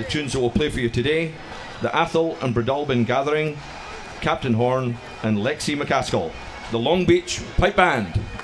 the tunes that we'll play for you today: the Athol and Breadalbane Gathering, Captain Horne and Lexie MacAskill, the Long Beach Pipe Band.